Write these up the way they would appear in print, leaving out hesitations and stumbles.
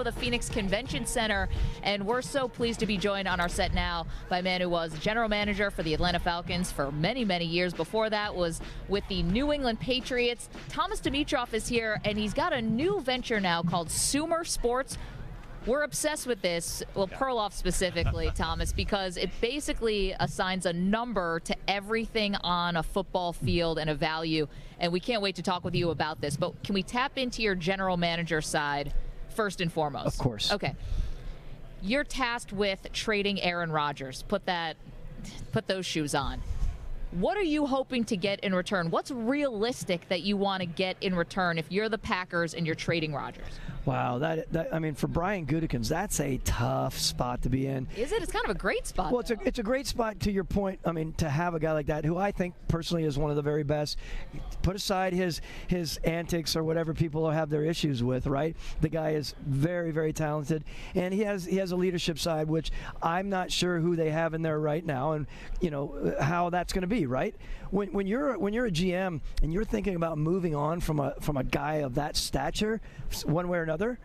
Show, the Phoenix Convention Center. And we're so pleased to be joined on our set now by a man who was general manager for the Atlanta Falcons for many, many years. Before that was with the New England Patriots. Thomas Dimitroff is here, and he's got a new venture now called Sumer Sports. We're obsessed with this, well, Perloff specifically, Thomas, because it basically assigns a number to everything on a football field and a value, and we can't wait to talk with you about this. But can we tap into your general manager side first and foremost? Of course. Okay. You're tasked with trading Aaron Rodgers. Put those shoes on. What are you hoping to get in return? What's realistic that you want to get in return if you're the Packers and you're trading Rodgers? Wow, I mean, for Brian Gutekunst, that's a tough spot to be in. Is it? It's kind of a great spot. Well, it's a great spot, to your point. I mean, to have a guy like that, who I think personally is one of the very best, put aside his antics or whatever people have their issues with, right? The guy is very, very talented, and he has a leadership side, which I'm not sure who they have in there right now, and you know how that's going to be. Right? When you're a GM and you're thinking about moving on from a guy of that stature, one way or another,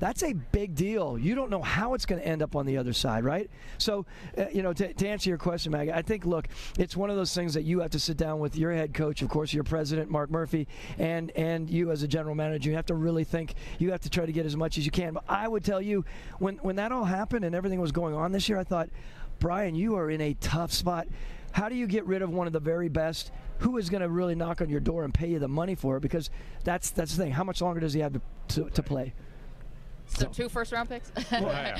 that's a big deal. You don't know how it's going to end up on the other side, right? So, you know, to answer your question, Maggie, I think, look, it's one of those things that you have to sit down with your head coach, of course, your president, Mark Murphy, and you as a general manager. You have to really think. You have to try to get as much as you can. But I would tell you, when that all happened and everything was going on this year, I thought, Brian, you are in a tough spot. How do you get rid of one of the very best? Who is going to really knock on your door and pay you the money for it? Because that's the thing. How much longer does he have to play? So 2 first-round picks? Well, yeah.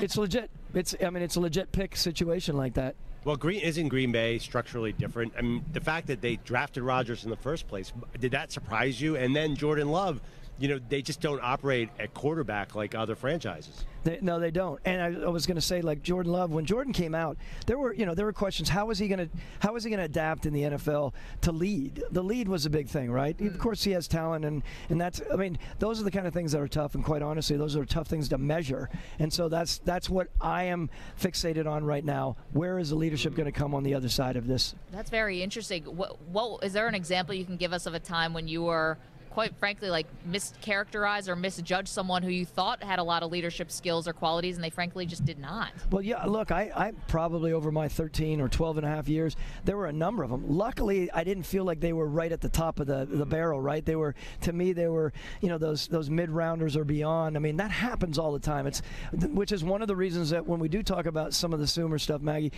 It's legit. It's a legit pick situation like that. Well, Green Bay structurally different. I mean, the fact that they drafted Rodgers in the first place, did that surprise you? And then Jordan Love. You know, they just don't operate at quarterback like other franchises. No, they don't. And I was going to say, like Jordan Love, when Jordan came out, there were questions. How is he going to adapt in the NFL to lead? The lead was a big thing, right? Mm. Of course, he has talent, and that's. I mean, those are the kind of things that are tough. And quite honestly, those are tough things to measure. And so that's what I am fixated on right now. Where is the leadership going to come on the other side of this? That's very interesting. What is there an example you can give us of a time when you were, quite frankly, like mischaracterize or misjudge someone who you thought had a lot of leadership skills or qualities, and they frankly just did not? Well, yeah, look, I probably over my 13 or 12 and a half years, there were a number of them. Luckily, I didn't feel like they were right at the top of the barrel, right? They were, to me, they were, you know, those mid-rounders or beyond. I mean, that happens all the time. It's, which is one of the reasons that when we do talk about some of the Sumer stuff, Maggie,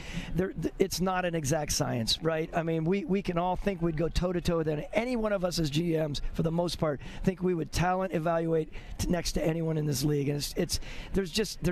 it's not an exact science, right? I mean, we can all think we'd go toe-to-toe with any one of us as GMs for the most part. I think we would talent evaluate next to anyone in this league, and there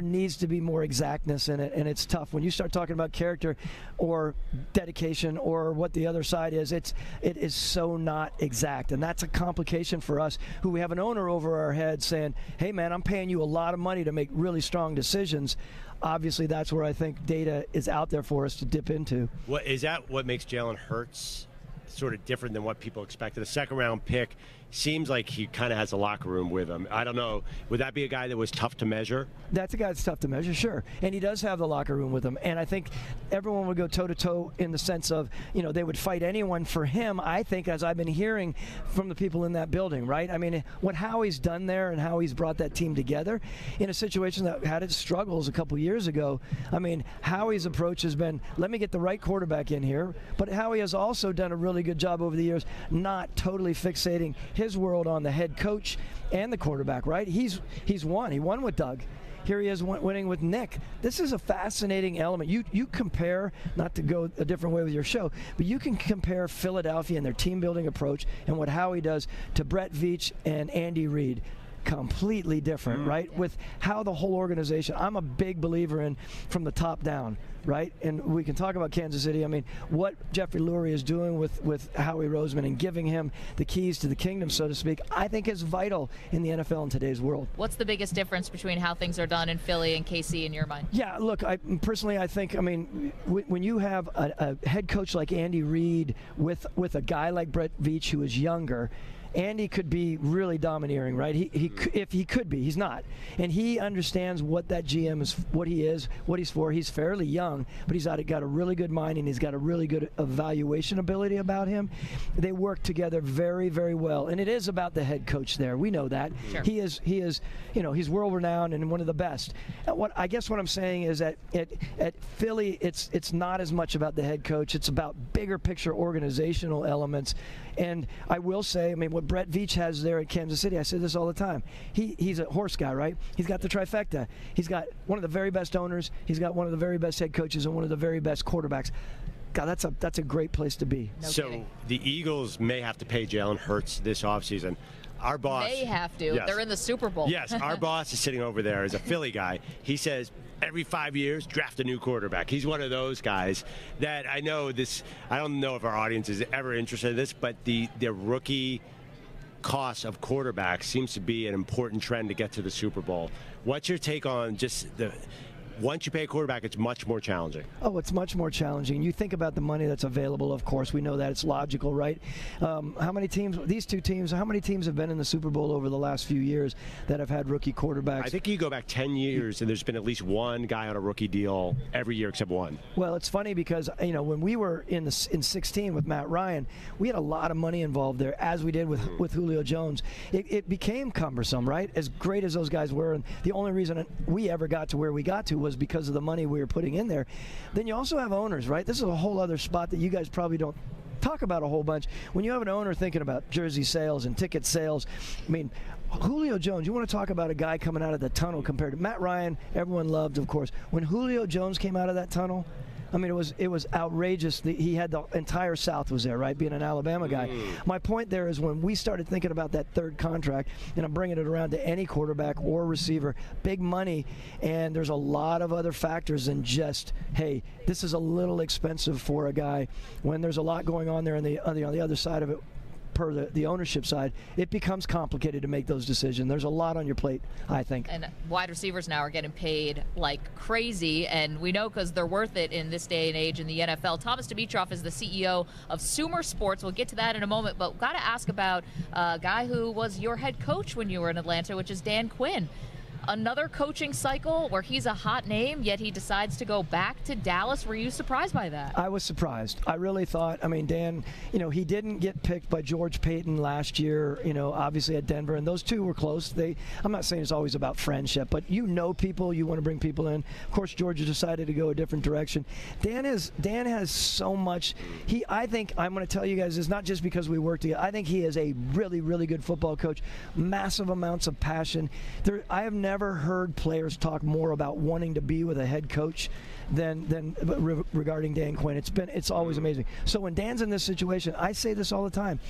needs to be more exactness in it, and it's tough when you start talking about character or dedication or what the other side is. It is so not exact, and that's a complication for us who we have an owner over our head saying, hey man, I'm paying you a lot of money to make really strong decisions. Obviously, that's where I think data is out there for us to dip into. What is that? What makes Jalen Hurts sort of different than what people expected? A second-round pick seems like he kind of has a locker room with him. I don't know. Would that be a guy that was tough to measure? That's a guy that's tough to measure, sure. And he does have the locker room with him. And I think everyone would go toe-to-toe in the sense of, you know, they would fight anyone for him, I think, as I've been hearing from the people in that building, right? I mean, what Howie's done there and how he's brought that team together in a situation that had its struggles a couple years ago. I mean, Howie's approach has been, let me get the right quarterback in here. But Howie has also done a really good job over the years not totally fixating his world on the head coach and the quarterback, right? He's won. He won with Doug. Here he is winning with Nick. This is a fascinating element. You compare, not to go a different way with your show, but you can compare Philadelphia and their team-building approach and what Howie does to Brett Veach and Andy Reid. Completely different, right? Yeah. With how the whole organization, I'm a big believer in from the top down, right? And we can talk about Kansas City. I mean, what Jeffrey Lurie is doing with Howie Roseman and giving him the keys to the kingdom, so to speak, I think is vital in the NFL in today's world. What's the biggest difference between how things are done in Philly and KC in your mind? Yeah, look, I think when you have a head coach like Andy Reid with a guy like Brett Veach who is younger, Andy could be really domineering, right? If he could be, he's not. And he understands what that GM is, what he is, what he's for. He's fairly young, but he's got a really good mind, and he's got a really good evaluation ability about him. They work together very, very well. And it is about the head coach there. We know that. Sure. He is, you know, he's world-renowned and one of the best. And what I'm saying is that at Philly, it's not as much about the head coach. It's about bigger picture organizational elements. And I will say, I mean, what Brett Veach has there at Kansas City, I say this all the time. He's a horse guy, right? He's got the trifecta. He's got one of the very best owners. He's got one of the very best head coaches and one of the very best quarterbacks. God, that's a great place to be. No so kidding. The Eagles may have to pay Jalen Hurts this offseason. Our boss. They have to. Yes. They're in the Super Bowl. Yes, our boss is sitting over there as a Philly guy. He says, every 5 years, draft a new quarterback. He's one of those guys that I know this. I don't know if our audience is ever interested in this, but the rookie cost of quarterbacks seems to be an important trend to get to the Super Bowl. What's your take on just the? Once you pay a quarterback, it's much more challenging. Oh, it's much more challenging. You think about the money that's available, of course. We know that. It's logical, right? How many teams, these two teams, how many teams have been in the Super Bowl over the last few years that have had rookie quarterbacks? I think you go back 10 years and there's been at least one guy on a rookie deal every year except one. Well, it's funny because, you know, when we were in 16 with Matt Ryan, we had a lot of money involved there, as we did with Julio Jones. It became cumbersome, right? As great as those guys were, and the only reason we ever got to where we got to was because of the money we were putting in there. Then you also have owners, right? This is a whole other spot that you guys probably don't talk about a whole bunch. When you have an owner thinking about jersey sales and ticket sales, I mean, Julio Jones, you want to talk about a guy coming out of the tunnel compared to Matt Ryan, everyone loved, of course. When Julio Jones came out of that tunnel, I mean, it was outrageous. He had the entire South was there, right, being an Alabama guy. My point there is when we started thinking about that third contract, and I'm bringing it around to any quarterback or receiver, big money, and there's a lot of other factors than just, hey, this is a little expensive for a guy. When there's a lot going on there on the other side of it, per the ownership side, it becomes complicated to make those decisions. There's a lot on your plate, I think. And wide receivers now are getting paid like crazy, and we know because they're worth it in this day and age in the NFL. Thomas Dimitroff is the CEO of Sumer Sports. We'll get to that in a moment, but we've got to ask about a guy who was your head coach when you were in Atlanta, which is Dan Quinn. Another coaching cycle where he's a hot name, yet he decides to go back to Dallas. Were you surprised by that? I was surprised. I really thought, I mean, Dan, you know, he didn't get picked by George Paton last year, you know, obviously at Denver, and those two were close. I'm not saying it's always about friendship, but you know people, you want to bring people in. Of course, George decided to go a different direction. Dan has so much. I think, I'm going to tell you guys, it's not just because we work together. I think he is a really, really good football coach. Massive amounts of passion. I have never heard players talk more about wanting to be with a head coach than regarding Dan Quinn. It's always amazing. So when Dan's in this situation, I say this all the time.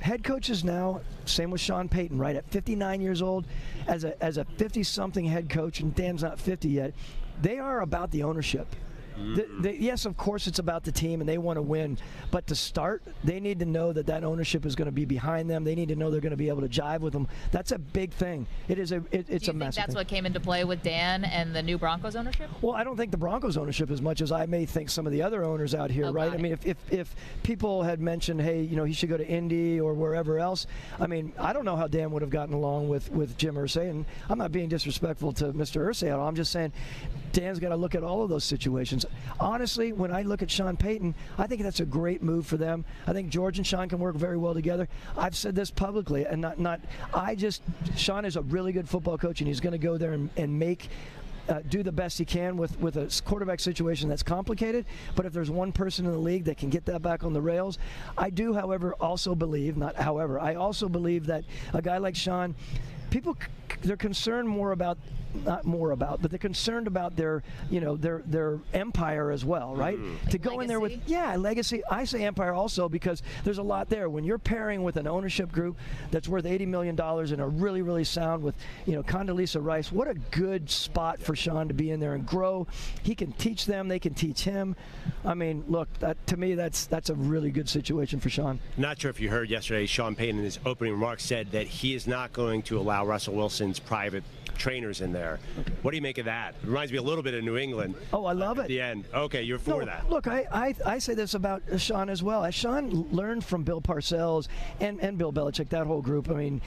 Head coaches now, same with Sean Payton, right? At 59 years old, as a 50-something head coach, and Dan's not 50 yet, they are about the ownership. Yes, of course, it's about the team, and they want to win. But to start, they need to know that ownership is going to be behind them. They need to know they're going to be able to jive with them. That's a big thing. It's a massive thing. Do you think that's what came into play with Dan and the new Broncos ownership? Well, I don't think the Broncos ownership as much as I may think some of the other owners out here, right? I mean, if people had mentioned, hey, you know, he should go to Indy or wherever else, I mean, I don't know how Dan would have gotten along with Jim Irsay. And I'm not being disrespectful to Mr. Irsay at all. I'm just saying Dan's got to look at all of those situations. Honestly, when I look at Sean Payton, I think that's a great move for them. I think George and Sean can work very well together. I've said this publicly, and Sean is a really good football coach, and he's going to go there and make do the best he can with a quarterback situation that's complicated. But if there's one person in the league that can get that back on the rails, I do, however, also believe, not however, I also believe that a guy like Sean, people, they're concerned more about, not more about, but they're concerned about their, you know, their empire as well, right? Like to go legacy in there with, yeah, legacy. I say empire also because there's a lot there. When you're pairing with an ownership group that's worth $80 million and are really, really sound with, you know, Condoleezza Rice, what a good spot for Sean to be in there and grow. He can teach them. They can teach him. I mean, look, to me, that's a really good situation for Sean. Not sure if you heard yesterday, Sean Payton in his opening remarks said that he is not going to allow Russell Wilson's private trainers in there. What do you make of that? It reminds me a little bit of New England. Oh, I love it. At the end. Okay, you're for that. Look, I say this about Sean as well. As Sean learned from Bill Parcells and Bill Belichick, that whole group, I mean,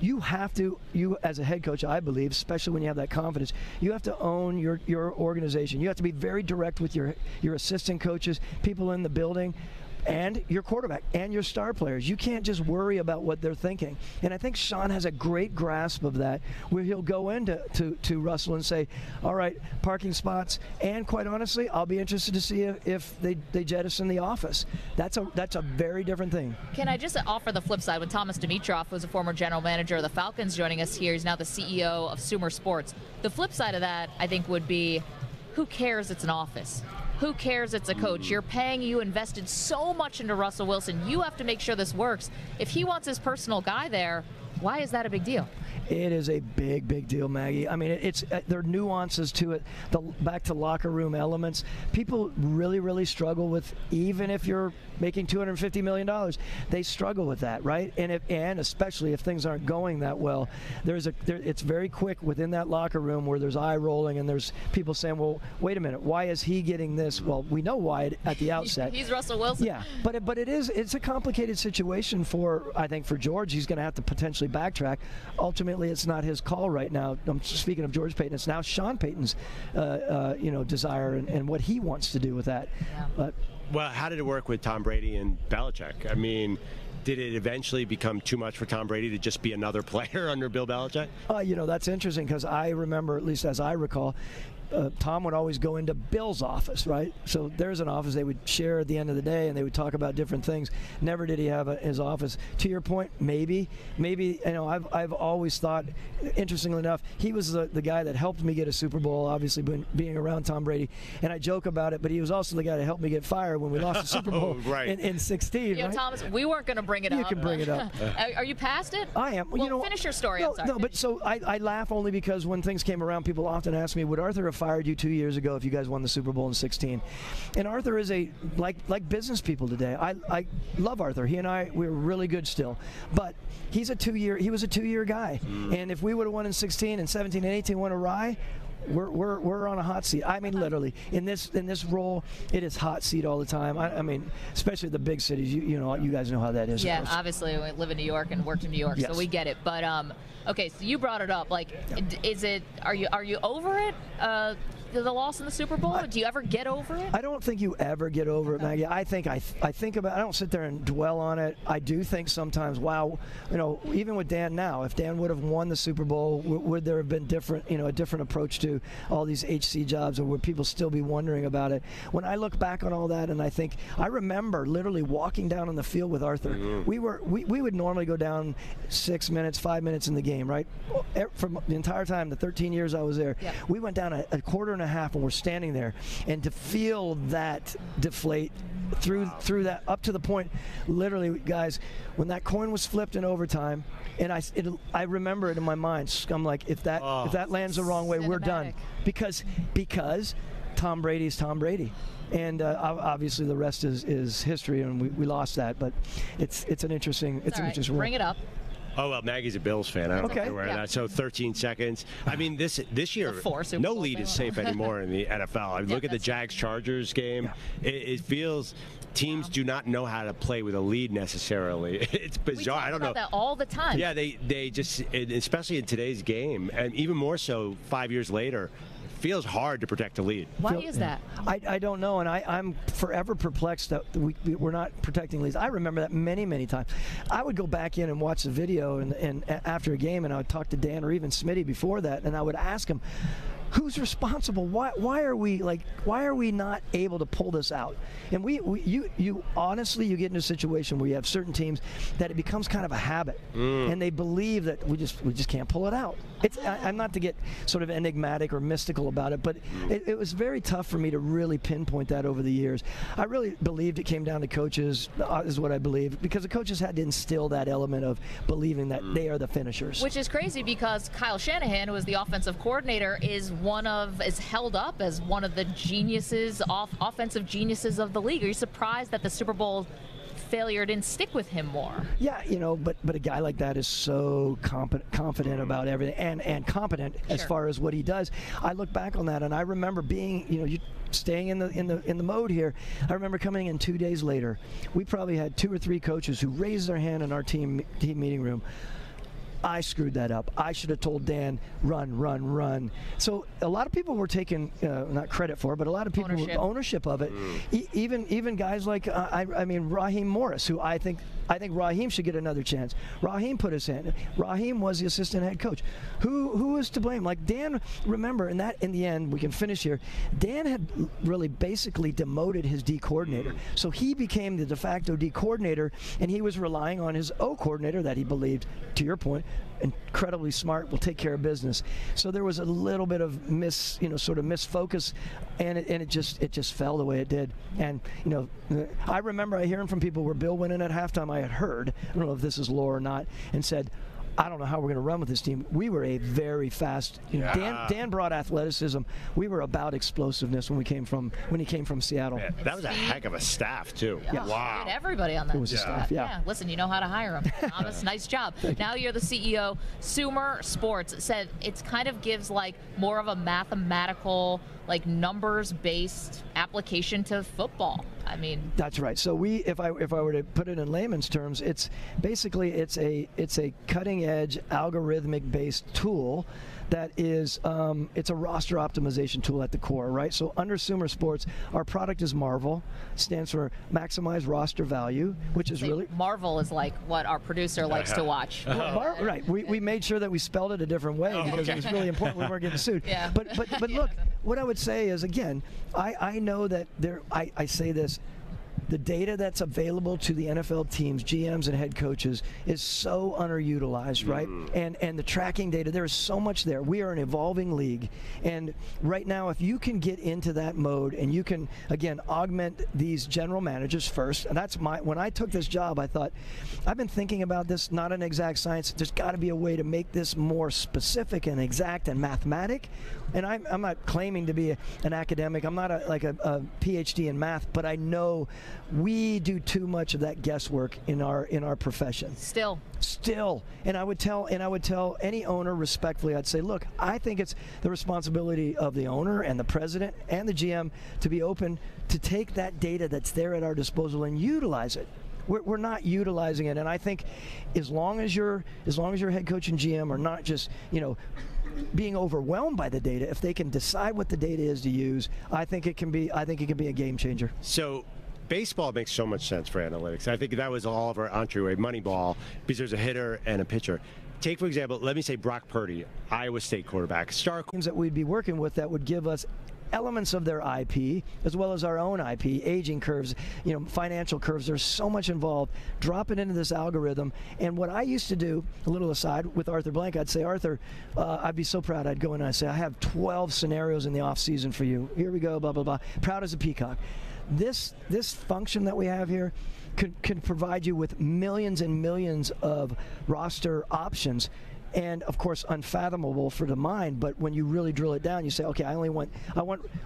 you have to, as a head coach, I believe, especially when you have that confidence, you have to own your organization. You have to be very direct with your assistant coaches, people in the building, and your quarterback and your star players. You can't just worry about what they're thinking. And I think Sean has a great grasp of that, where he'll go into to Russell and say, all right, parking spots, and quite honestly, I'll be interested to see if they jettison the office. That's a very different thing. Can I just offer the flip side? When Thomas Dimitroff was a former general manager of the Falcons joining us here, he's now the CEO of Sumer Sports. The flip side of that, I think, would be, who cares it's an office? Who cares it's a coach? You're paying, you invested so much into Russell Wilson. You have to make sure this works. If he wants his personal guy there, why is that a big deal? It is a big, big deal, Maggie. I mean, there are nuances to it, back to locker room elements. People really, really struggle with, even if you're making $250 million, they struggle with that, right? And especially if things aren't going that well, it's very quick within that locker room where there's eye rolling and there's people saying, well, wait a minute, why is he getting this? Well, we know why at the outset. He's Russell Wilson. Yeah, but it's a complicated situation I think for George. He's going to have to potentially backtrack. Ultimately, it's not his call right now. I'm speaking of George Paton. It's now Sean Payton's, desire and what he wants to do with that. Yeah. But well, how did it work with Tom Brady and Belichick? I mean, did it eventually become too much for Tom Brady to just be another player under Bill Belichick? That's interesting, because I remember, at least as I recall, Tom would always go into Bill's office, right? So there's an office they would share at the end of the day, and they would talk about different things. Never did he have his office. To your point, maybe I've always thought, interestingly enough, he was the guy that helped me get a Super Bowl, obviously being around Tom Brady, and I joke about it, but he was also the guy that helped me get fired when we lost the Super Bowl in 16. Right? Thomas, we weren't going to bring it up. You can bring it up. Are you past it? I am. Well, finish your story. No, I'm sorry. No, but so I laugh only because when things came around, people often ask me, would Arthur have fired you 2 years ago if you guys won the Super Bowl in 16? And Arthur is like business people today. I love Arthur. He and I, we're really good still. But he was a 2 year guy. And if we would have won in 16 and 17 and 18 went awry, we're on a hot seat. I mean, literally in this role, it is hot seat all the time. I mean, especially the big cities. You guys know how that is. Yeah, obviously we live in New York and worked in New York, yes. So we get it. But okay, so you brought it up. Like, is it? Are you over it? The loss in the Super Bowl? Do you ever get over it? I don't think you ever get over it, Maggie. I think about it. I don't sit there and dwell on it. I do think sometimes, wow, even with Dan now, if Dan would have won the Super Bowl, would there have been a different approach to all these HC jobs, or would people still be wondering about it? When I look back on all that, and I think, I remember literally walking down on the field with Arthur. Mm-hmm. We would normally go down 6 minutes, 5 minutes in the game, right? From the entire time, the 13 years I was there, yeah. We went down a quarter and a half, and we're standing there, and to feel that deflate through that, up to the point, literally, guys, when that coin was flipped in overtime, and I remember it in my mind. I'm like, if that lands the wrong way, we're done, because Tom Brady's Tom Brady. And obviously the rest is history, and we lost that. But it's an interesting interesting role. Bring it up. Oh, well, Maggie's a Bills fan. I don't know if you're wearing that. So 13 seconds. I mean, this year, no lead is safe anymore in the NFL. I mean, look at the Jags-Chargers game. Yeah. It feels teams do not know how to play with a lead necessarily. It's bizarre. I don't know. We talk about that all the time. Yeah, they just, especially in today's game, and even more so 5 years later, feels hard to protect a lead. Why is that? I don't know, and I'm forever perplexed that we're not protecting leads. I remember that many, many times. I would go back in and watch the video and after a game, and I would talk to Dan or even Smitty before that, and I would ask him, who's responsible? Why are we not able to pull this out? And you honestly, you get into a situation where you have certain teams that it becomes kind of a habit, and they believe that we just can't pull it out. I'm not to get sort of enigmatic or mystical about it, but it was very tough for me to really pinpoint that over the years. I really believed it came down to coaches, is what I believe, because the coaches had to instill that element of believing that they are the finishers. Which is crazy, because Kyle Shanahan, who was the offensive coordinator, is held up as one of the offensive geniuses of the league. Are you surprised that the Super Bowl failure didn't stick with him more. Yeah, you know, but a guy like that is so confident about everything, and competent as far as what he does. I look back on that, and I remember being, you know, staying in the mode here. I remember coming in 2 days later. We probably had two or three coaches who raised their hand in our team meeting room. I screwed that up. I should have told Dan, run, run, run. So a lot of people were taking, not credit for it, but a lot of people were ownership of it. Even guys like, I mean, Raheem Morris, who I think Raheem should get another chance. Raheem put his hand. Raheem was the assistant head coach. Who is to blame? Like Dan, remember, and that in the end, we can finish here, Dan had really basically demoted his D coordinator. So he became the de facto D coordinator, and he was relying on his O coordinator that he believed, to your point, incredibly smart, will take care of business. So there was a little bit of misfocus, and it just fell the way it did. And you know, I remember hearing from people where Bill went in at halftime. I had heard, I don't know if this is lore or not, and said, I don't know how we're going to run with this team. We were a very fast. Yeah. Dan brought athleticism. We were about explosiveness when he came from Seattle. Man, that was a heck of a staff too. Yeah. Wow. He had everybody on that. It was a staff. Yeah. Listen, you know how to hire them. Thomas, nice job. Now you're the CEO. Sumer Sports said it kind of gives like more of a mathematical, like numbers-based application to football. I mean, that's right. So we, if I were to put it in layman's terms, it's basically it's a cutting-edge algorithmic-based tool that is it's a roster optimization tool at the core, right? So under Sumer Sports, our product is MARVEL, stands for Maximize Roster Value, which is really MARVEL is like what our producer likes to watch. Right. We made sure that we spelled it a different way because it was really important we weren't getting sued. Yeah. But look, what I would say is, again, I know that there, I say this, the data that's available to the NFL teams, GMs and head coaches is so underutilized, right? And the tracking data, there is so much there. We are an evolving league. And right now, if you can get into that mode and you can, again, augment these general managers first, and that's when I took this job, I thought, I've been thinking about this, not an exact science. There's got to be a way to make this more specific and exact and mathematic. And I'm not claiming to be an academic. I'm not like a PhD in math, but I know we do too much of that guesswork in our profession. Still. And I would tell any owner respectfully, I'd say, look, I think it's the responsibility of the owner and the president and the GM to be open to take that data that's there at our disposal and utilize it. We're not utilizing it. And I think as long as your head coach and GM are not just, you know, being overwhelmed by the data, if they can decide what the data is to use, I think it can be a game changer. So baseball makes so much sense for analytics. I think that was all of our entryway, Moneyball, because there's a hitter and a pitcher. Take, for example, let me say Brock Purdy, Iowa State quarterback. Star teams that we'd be working with that would give us elements of their IP as well as our own IP, aging curves, you know, financial curves. There's so much involved. Drop it into this algorithm. And what I used to do, a little aside, with Arthur Blank, I'd say, Arthur, I'd be so proud. I'd go in and I'd say, I have 12 scenarios in the off season for you. Here we go, blah, blah, blah. Proud as a peacock. This function that we have here can provide you with millions and millions of roster options, and of course unfathomable for the mind. But when you really drill it down, you say, okay, I want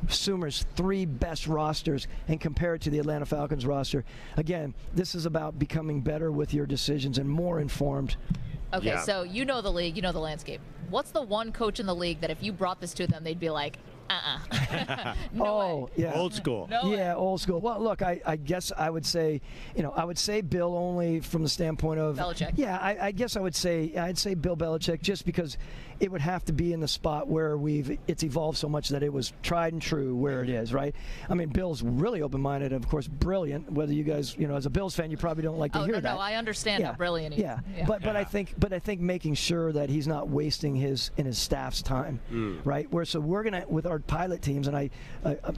Sumer's 3 best rosters and compare it to the Atlanta Falcons roster. Again, this is about becoming better with your decisions and more informed. Okay, so you know the league, you know the landscape. What's the one coach in the league that if you brought this to them, they'd be like, no way. Old school. No way. Well, look, I guess I would say, you know, I would say Bill only from the standpoint of Belichick. Yeah, I guess I would say Bill Belichick, just because it would have to be in the spot where it's evolved so much that it was tried and true where it is, right? I mean, Bill's really open-minded and, of course, brilliant. Whether you guys, you know, as a Bills fan, you probably don't like to hear that. No, I understand how brilliant he is. Yeah. But I think making sure that he's not wasting his staff's time, right? So we're gonna, with our pilot teams, and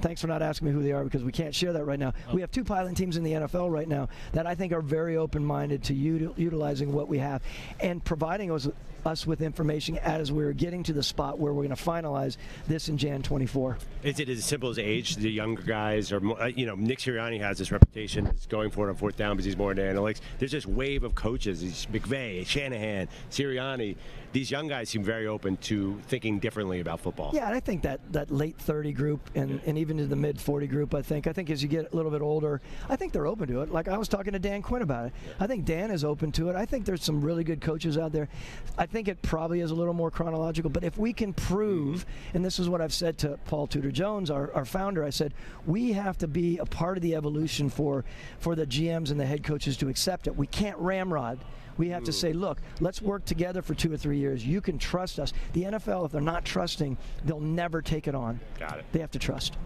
thanks for not asking me who they are because we can't share that right now. We have 2 pilot teams in the NFL right now that I think are very open-minded to utilizing what we have and providing us us with information as we're getting to the spot where we're going to finalize this in Jan 24. Is it as simple as age, the younger guys, or, you know, Nick Sirianni has this reputation as going for it on fourth down because he's more into analytics. There's this wave of coaches, McVay, Shanahan, Sirianni. These young guys seem very open to thinking differently about football. Yeah, and I think that late 30 group and even to the mid 40 group, I think as you get a little bit older, I think they're open to it. Like I was talking to Dan Quinn about it. I think Dan is open to it. I think there's some really good coaches out there. I think it probably is a little more chronological, but if we can prove, and this is what I've said to Paul Tudor Jones, our founder, I said, we have to be a part of the evolution for the GMs and the head coaches to accept it. We can't ramrod. We have to say, look, let's work together for 2 or 3 years. You can trust us. The NFL, if they're not trusting, they'll never take it on. Got it. They have to trust.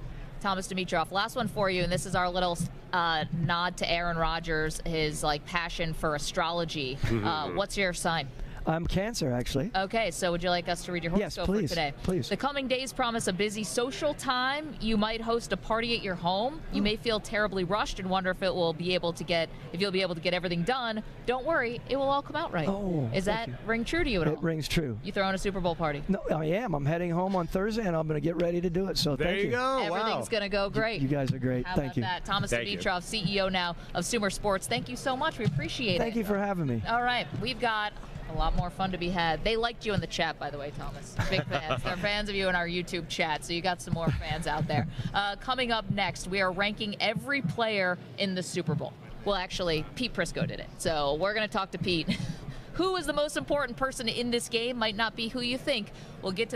Thomas Dimitroff, last one for you, and this is our little nod to Aaron Rodgers, his passion for astrology. What's your sign? I'm Cancer, actually. Okay, so would you like us to read your horoscope for today? Yes, please. The coming days promise a busy social time. You might host a party at your home. You may feel terribly rushed and wonder if it will be able to get, if you'll be able to get everything done. Don't worry, it will all come out right. Oh, is that ring true to you at all? It rings true. You throwing a Super Bowl party? No, I am. I'm heading home on Thursday, and I'm going to get ready to do it. So there you go. Everything's going to go great. You guys are great. Thank you. How about that? Thomas Dimitroff, CEO now of Sumer Sports. Thank you so much. We appreciate it. Thank you for having me. All right, we've got a lot more fun to be had. They liked you in the chat, by the way, Thomas. Big fans. They're fans of you in our YouTube chat, so you got some more fans out there. Coming up next, we are ranking every player in the Super Bowl. Well, actually, Pete Prisco did it, so we're going to talk to Pete. Who is the most important person in this game might not be who you think. We'll get to